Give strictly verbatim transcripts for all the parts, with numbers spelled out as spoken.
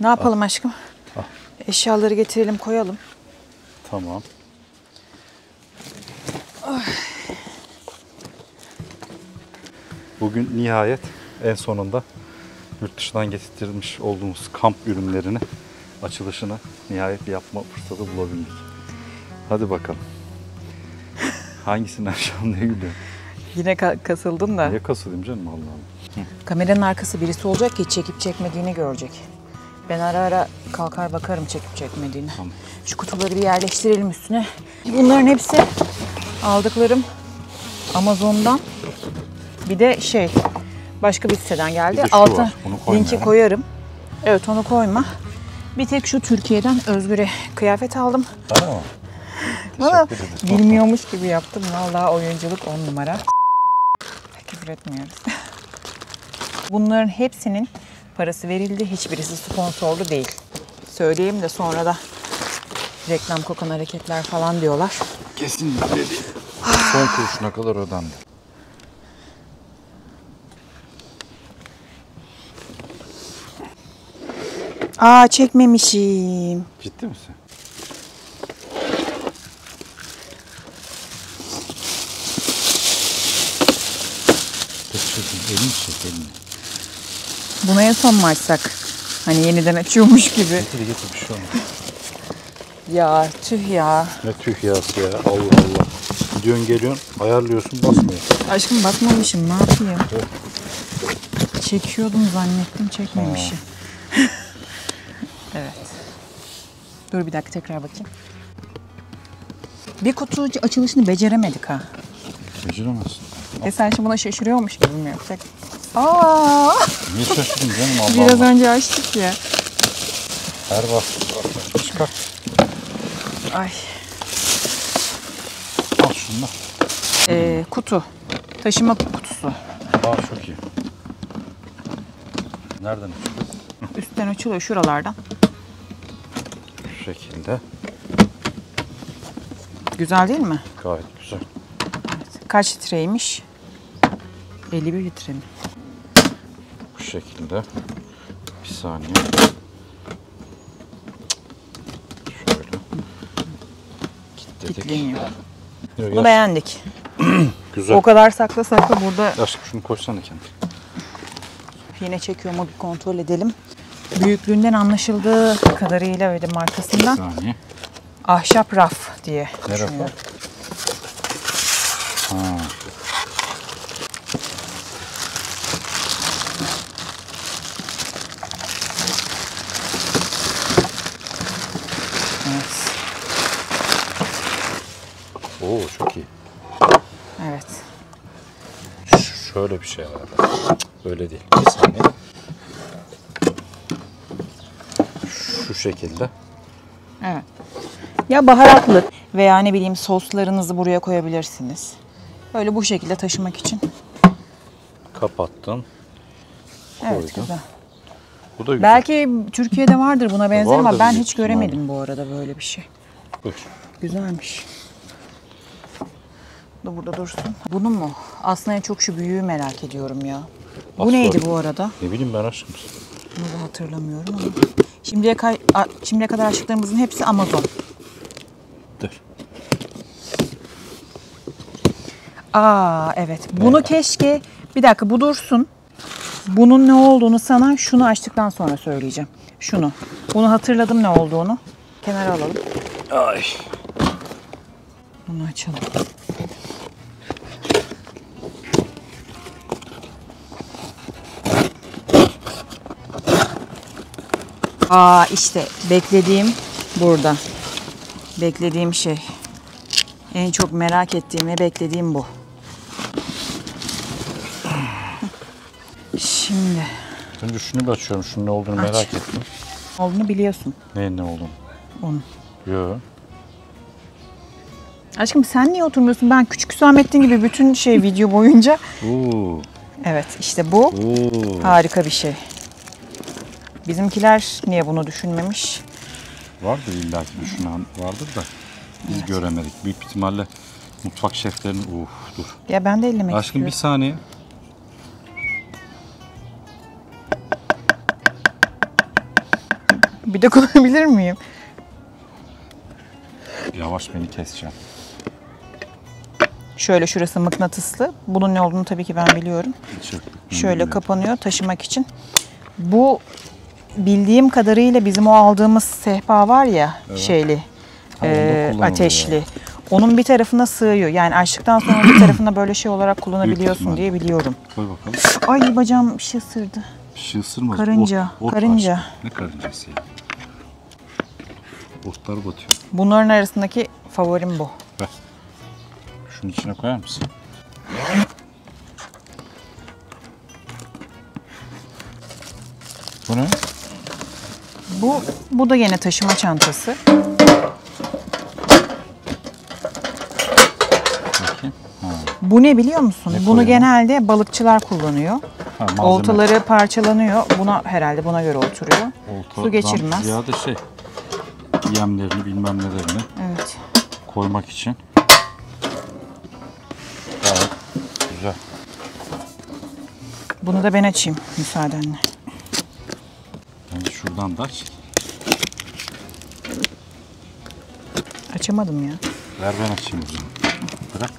Ne yapalım Al. aşkım? Al. Eşyaları getirelim, koyalım. Tamam. Ay. Bugün nihayet en sonunda yurt dışından getirtilmiş olduğumuz kamp ürünlerini, açılışını nihayet yapma fırsatı bulabildik. Hadi bakalım. Hangisinden aşağı neye gülüyorsun? Yine ka kasıldın da. Niye kasılayım canım, Allah'ım. Kameranın arkası birisi olacak ki çekip çekmediğini görecek. Ben ara ara kalkar bakarım çekip çekmediğini. Tamam. Şu kutuları bir yerleştirelim üstüne. Bunların hepsi aldıklarım Amazon'dan. Bir de şey, başka bir siteden geldi. Alta linki koyarım. Evet, onu koyma. Bir tek şu Türkiye'den Özgür'e kıyafet aldım. Tamam. Valla bilmiyormuş gibi yaptım. Vallahi oyunculuk on numara. Küfür etmiyoruz. Bunların hepsinin parası verildi. Hiçbirisi sponsorlu değil. Söyleyeyim de sonra da reklam kokan hareketler falan diyorlar. Kesinlikle değil. Son kuruşuna kadar ödendi. Aa, çekmemişim. Ciddi misin? Elini çek, elini. Buna en son mu açsak? Hani yeniden açıyormuş gibi. Getir getir bir şey olmaz. Ya tüh ya. Ne tüh yası ya, Allah Allah. Gidiyorsun geliyorsun, ayarlıyorsun, basmıyor. Aşkım bakmamışım, ne yapayım? Evet. Çekiyordum zannettim, çekmemişim. Evet. Dur bir dakika, tekrar bakayım. Bir kutu açılışını beceremedik ha. Beceremezsin. E sen şimdi buna şaşırıyormuş gibi mi yapsak? Aaa! Niye şaşırdın canım, Allah Biraz Allah. önce açtık ya. Her vakit çıkart. Ay. Al şunu da. Ee, kutu. Taşıma kutusu. Aa, çok iyi. Nereden açıyoruz? Üstten açılıyor, şuralardan. Şu şekilde. Güzel değil mi? Gayet güzel. Kaç litreymiş? elli bir litre mi? Bu şekilde. Bir saniye. Şöyle. Kilitledik. Kilitleniyor. Bunu Yaş... beğendik. Güzel. O kadar sakla sakla burada. Aşkım şunu koysana kendin. Yine çekiyor mu bir kontrol edelim. Büyüklüğünden anlaşıldığı kadarıyla öyle markasından. Bir saniye. Ahşap raf diye düşünüyorum. Ha. Evet. Oo, çok iyi. Evet. Ş şöyle bir şey var. Böyle değil. Bir saniye. Şu şekilde. Evet. Ya baharatlı veya ne bileyim soslarınızı buraya koyabilirsiniz. Böyle bu şekilde taşımak için. Kapattım. Evet, koydum. Güzel. Bu da güzel. Belki Türkiye'de vardır buna benzer vardır ama ben hiç göremedim abi. Bu arada böyle bir şey. Buyur. Güzelmiş. Bu da burada dursun. Bunun mu? Aslında en çok şu büyüğü merak ediyorum ya. Bu Asla. neydi bu arada? Ne bileyim ben aşkım. Bunu da hatırlamıyorum ama. Şimdiye, şimdiye kadar aşklarımızın hepsi Amazon. Dur. Aa evet. Bunu evet. keşke bir dakika bu dursun. Bunun ne olduğunu sana şunu açtıktan sonra söyleyeceğim. Şunu. Bunu hatırladım ne olduğunu. Kenara alalım. Ay. Bunu açalım. Aa işte beklediğim burada. Beklediğim şey. En çok merak ettiğim ve beklediğim bu. Şimdi. Önce şunu bir açıyorum. Şunun ne olduğunu Aç. merak ettim. Ne olduğunu biliyorsun. Neyin ne olduğunu? Onu. Yok. Aşkım sen niye oturmuyorsun? Ben küçük Hüsamettin gibi bütün şey video boyunca. Oo. Evet işte bu. Oo. Harika bir şey. Bizimkiler niye bunu düşünmemiş? Vardır illaki düşünen vardır da. Biz evet. göremedik. Büyük ihtimalle mutfak şeflerinin... Uf, dur. Ya ben de ellemek Aşkım istiyorum. bir saniye. Bir de kullanabilir miyim? Yavaş, beni keseceğim. Şöyle şurası mıknatıslı. Bunun ne olduğunu tabii ki ben biliyorum. Şöyle kapanıyor taşımak için. Bu bildiğim kadarıyla bizim o aldığımız sehpa var ya, evet, şeyli, e, ateşli. Ya. Onun bir tarafına sığıyor. Yani açtıktan sonra bir tarafına böyle şey olarak kullanabiliyorsun diye biliyorum. Koy bakalım. Ay bacağım bir şey ısırdı. Bir şey ısırmadı. Karınca. Ot, ot karınca. Başladı. Ne karıncası ya? Otlar batıyor. Bunların arasındaki favorim bu. Ver. Şunun içine koyar mısın? Bu ne? Bu, bu da yine taşıma çantası. Bu ne biliyor musun? Ne Bunu koyalım? Genelde balıkçılar kullanıyor. Ha, oltaları parçalanıyor. Buna herhalde buna göre oturuyor. Olta, su geçirmez. Ya da şey, yemlerini bilmem nelerini, evet, koymak için. Evet, güzel. Bunu da ben açayım müsaadenle. Yani şuradan da aç. Açamadım ya. Ver ben açayım o zaman. Bırak.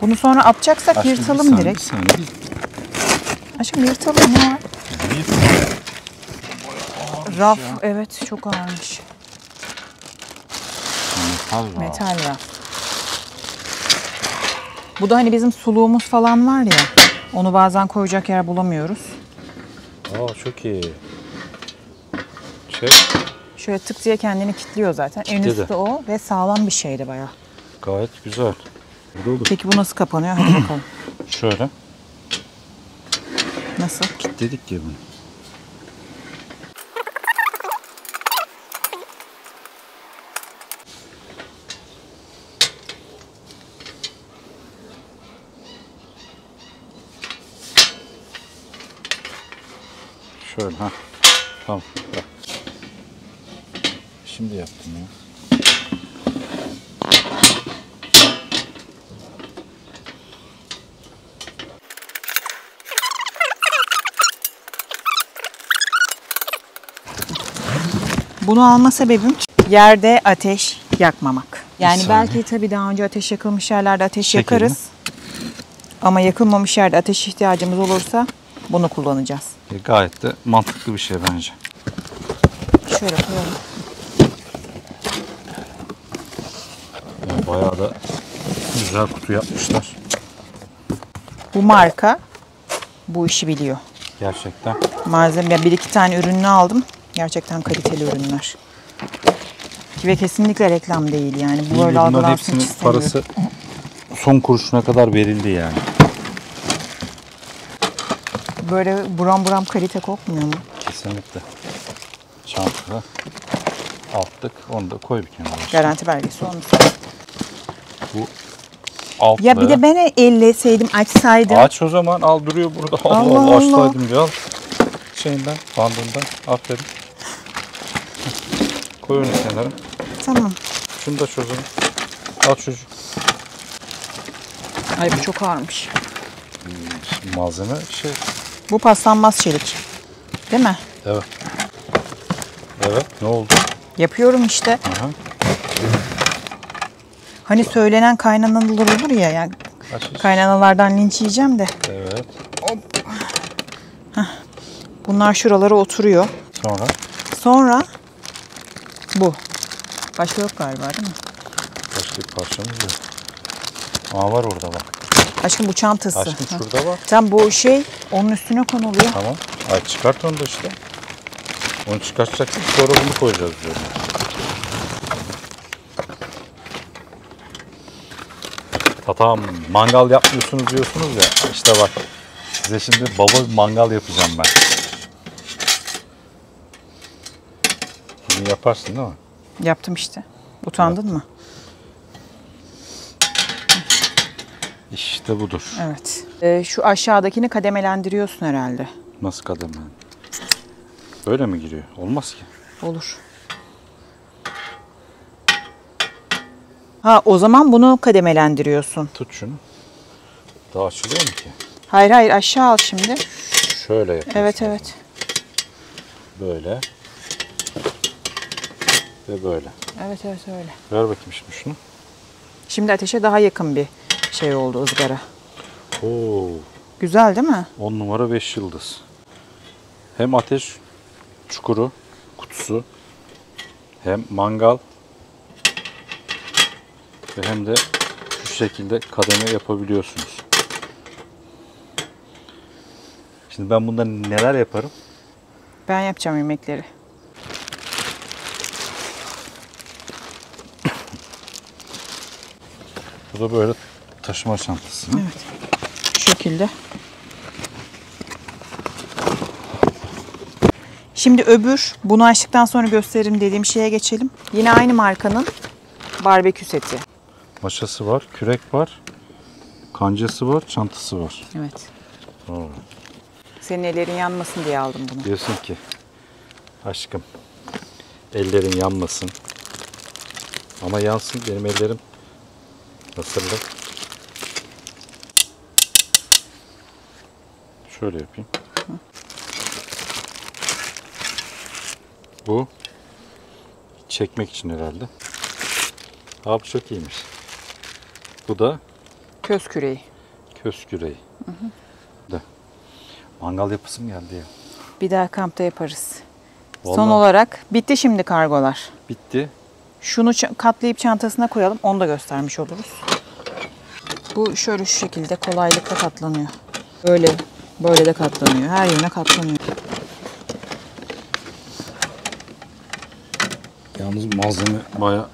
Bunu sonra atacaksak aşkım, yırtalım saniye, direkt. Aşkım yırtalım ya. Raf ya. Evet, çok ağırmış. Metal raf. Metal raf. Bu da hani bizim suluğumuz falan var ya. Onu bazen koyacak yer bulamıyoruz. Aa çok iyi. Şey. Şöyle tık diye kendini kilitliyor zaten. Kitledi. En üstü o ve sağlam bir şeydi bayağı. Gayet güzel. Peki bu nasıl kapanıyor? Hadi bakalım. Şöyle. Nasıl? Kilitledik ya bunu. Şöyle ha. Tamam. Bak. Şimdi yaptım ya. Bunu alma sebebim yerde ateş yakmamak. Yani belki tabii daha önce ateş yakılmış yerlerde ateş Şekil yakarız. Mi? Ama yakılmamış yerde ateş ihtiyacımız olursa bunu kullanacağız. E gayet de mantıklı bir şey bence. Şöyle koyalım. Yani bayağı da güzel kutu yapmışlar. Bu marka bu işi biliyor. Gerçekten. Malzeme bir iki tane ürününü aldım. Gerçekten kaliteli ürünler. Ve kesinlikle reklam değil yani. Bu böyle algılarsın hiç istemiyorum. Parası son kuruşuna kadar verildi yani. Böyle buram buram kalite kokmuyor mu? Kesinlikle. Çantada altlık. Onu da koy bir kenara. Garanti belgesi olmuşsa. Bu altlığı. Ya bir de ben elleseydim, açsaydım. Aç o zaman. Al duruyor burada. Allah Allah, Allah, Allah. Açsaydım diye al. Şeyinden, bandından. Aferin. Koy onu kenara. Tamam. Şunu da çözün. Al çocuk. Ay bu çok ağırmış. Şimdi malzeme şey. Bu paslanmaz çelik. Değil mi? Evet. Evet. Ne oldu? Yapıyorum işte. Aha. Hani söylenen kaynanalar olur ya. Yani kaynanalardan linç yiyeceğim de. Evet. Hop. Hah. Bunlar şuralara oturuyor. Sonra? Sonra bu. Başka yok galiba değil mi? Başka bir parçamız yok. Aa var orada bak. Aşkım bu çantası. Aşkım şurada bak. Tam bu şey onun üstüne konuluyor. Tamam. Ay çıkart onu da işte. Onu çıkartacaksın sonra bunu koyacağız diyorum. Tamam, mangal yapmıyorsunuz diyorsunuz ya. İşte bak. Size şimdi baba mangal yapacağım ben. Bunu yaparsın değil mi? Yaptım işte. Utandın evet. mı? İşte budur. Evet. Ee, şu aşağıdakini kademelendiriyorsun herhalde. Nasıl kademe? Böyle mi giriyor? Olmaz ki. Olur. Ha o zaman bunu kademelendiriyorsun. Tut şunu. Daha açılıyor mu ki? Hayır hayır aşağı al şimdi. Şöyle yapıyorsun. Evet evet. Böyle. Ve böyle. Evet evet öyle. Ver bakayım şimdi şunu. Şimdi ateşe daha yakın bir şey oldu ızgara. Oo. Güzel değil mi? on numara beş yıldız. Hem ateş çukuru, kutusu, hem mangal ve hem de şu şekilde kademe yapabiliyorsunuz. Şimdi ben bunda neler yaparım? Ben yapacağım yemekleri. Bu da böyle taşıma çantası. Evet. Şu şekilde. Şimdi öbür, bunu açtıktan sonra gösteririm dediğim şeye geçelim. Yine aynı markanın barbekü seti. Maşası var, kürek var, kancası var, çantası var. Evet. Oo. Senin ellerin yanmasın diye aldım bunu. Diyorsun ki aşkım ellerin yanmasın. Ama yansın benim ellerim. Nasıldı? Şöyle yapayım. Hı. Bu çekmek için herhalde. Abi çok iyiymiş. Bu da köz küreği. Köz küreği. Hı hı. De. Mangal yapısı mı geldi ya? Bir daha kampta yaparız. Vallahi. Son olarak bitti şimdi kargolar. Bitti. Şunu katlayıp çantasına koyalım. Onu da göstermiş oluruz. Bu şöyle şu şekilde kolaylıkla katlanıyor. Böyle böyle de katlanıyor. Her yerine katlanıyor. Yalnız malzeme bayağı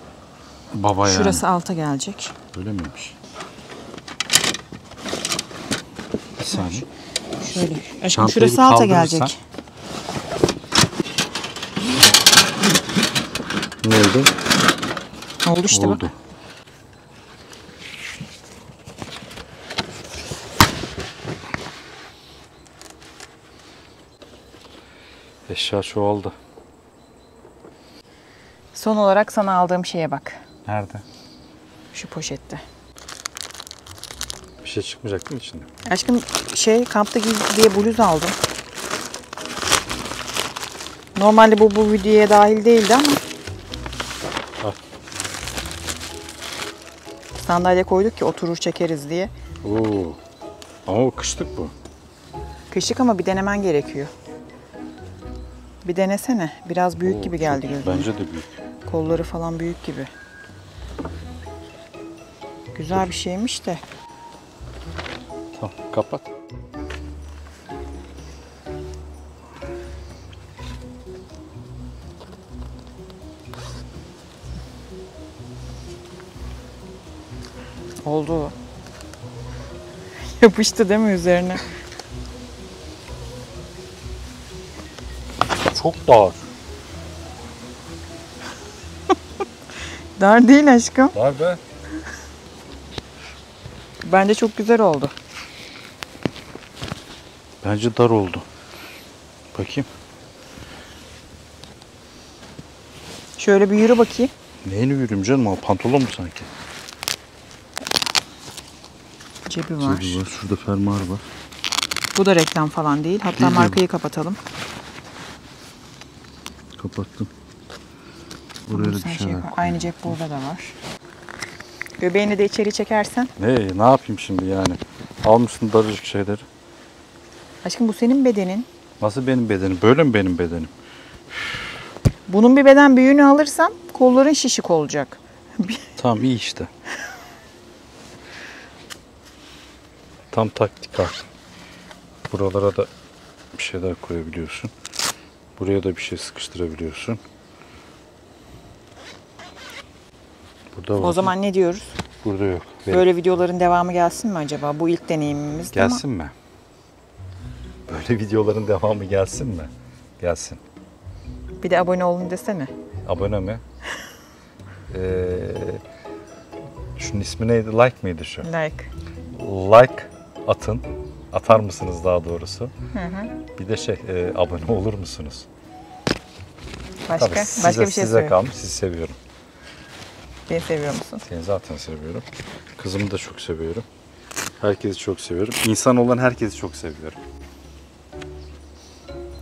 baba yani. Şurası alta gelecek. Öyle miymiş? Bir saniye. Şöyle. Aşkım şurası alta gelecek. Ne oldu? Oldu işte oldu. Bak. Eşya çoğaldı. Son olarak sana aldığım şeye bak. Nerede? Şu poşette. Bir şey çıkmayacak mı içinde? Aşkım şey kampta giy diye bluz aldım. Normalde bu bu videoya dahil değildi ama. Sandalye koyduk ki oturur çekeriz diye. Oo. Ama o kışlık bu. Kışlık ama bir denemen gerekiyor. Bir denesene. Biraz büyük Oo, gibi geldi gözüme. Bence de büyük. Kolları falan büyük gibi. Güzel bir şeymiş de. Tamam kapat. Oldu. Yapıştı değil mi üzerine? Çok dar. Dar değil aşkım. Dar be. Bence çok güzel oldu. Bence dar oldu. Bakayım. Şöyle bir yürü bakayım. Neyini yürüyeyim canım? Pantolon mu sanki? Cebi var. Cebi var. Şurada fermuar var. Bu da reklam falan değil. Hatta değil markayı bu. Kapatalım. Kapattım. Buraya bir şey var. Aynı cep burada da var. Göbeğini de içeri çekersen. Ne? Ne yapayım şimdi yani? Almışsın darıcık şeyleri. Aşkım bu senin bedenin. Nasıl benim bedenim? Böyle mi benim bedenim? Bunun bir beden büyüğünü alırsan kolların şişik olacak. Tamam iyi işte. Tam taktik artık. Buralara da bir şeyler koyabiliyorsun. Buraya da bir şey sıkıştırabiliyorsun. Burada var. O zaman ne diyoruz? Burada yok. Benim. Böyle videoların devamı gelsin mi acaba? Bu ilk deneyimimiz değil mi? Gelsin mi? Böyle videoların devamı gelsin mi? Gelsin. Bir de abone olun desene. Abone mi? ee, şunun ismi neydi? Like mıydı şu? Like. Like. Atın. Atar mısınız daha doğrusu? Hı hı. Bir de şey, e, abone olur musunuz? Başka? Tabii, size, başka bir şey size kalmış. Sizi seviyorum. Beni seviyor musun? Seni zaten seviyorum. Kızımı da çok seviyorum. Herkesi çok seviyorum. İnsan olan herkesi çok seviyorum.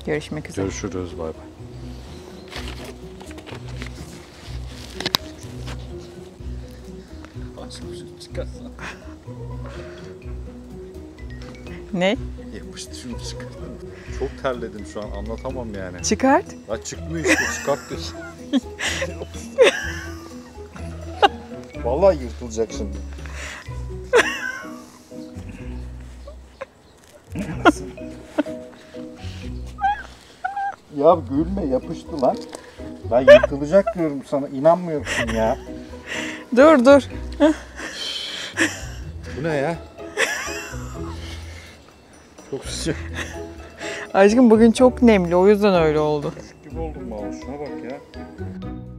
Görüşmek üzere. Görüşürüz. Bay bay. çıkarsan. Ne? Yapıştı, şunu çıkartın. Çok terledim şu an, anlatamam yani. Çıkart. Ya çıkmıyor işte, çıkart diyorsun. Vallahi yırtılacak şimdi. Ya gülme, yapıştı lan. Ben yırtılacak diyorum sana, inanmıyorsun ya. Dur dur. Bu ne ya? Çok sıcak. Aşkım bugün çok nemli, o yüzden öyle oldu. Küçük gibi oldum vallahi, şuna bak ya.